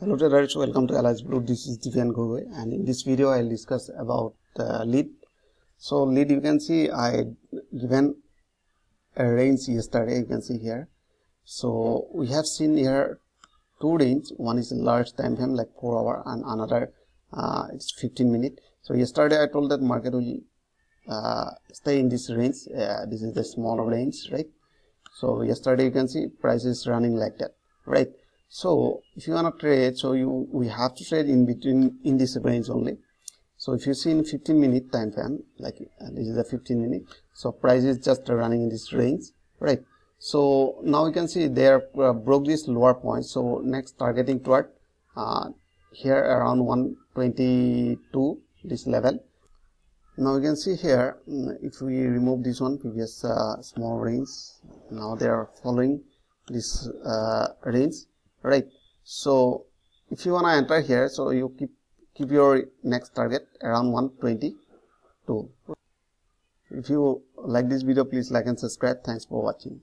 Hello traders, welcome to Alice Blue. This is Divian Gogoi, and in this video I'll discuss about lead. So lead, you can see I given a range yesterday, you can see here. So we have seen here two range, one is a large time frame like 4 hour and another it's 15 minutes. So yesterday I told that market will stay in this range. This is the smaller range, right? So yesterday you can see price is running like that, right? So if you want to trade, so we have to trade in between in this range only. So if you see in 15-minute time frame, like this is a 15 minute, so price is just running in this range, right? So now you can see they are broke this lower point, so next targeting toward here around 122, this level. Now you can see here, if we remove this one previous small range, now they are following this range, right? So if you want to enter here, so you keep your next target around 122. If you like this video, please like and subscribe. Thanks for watching.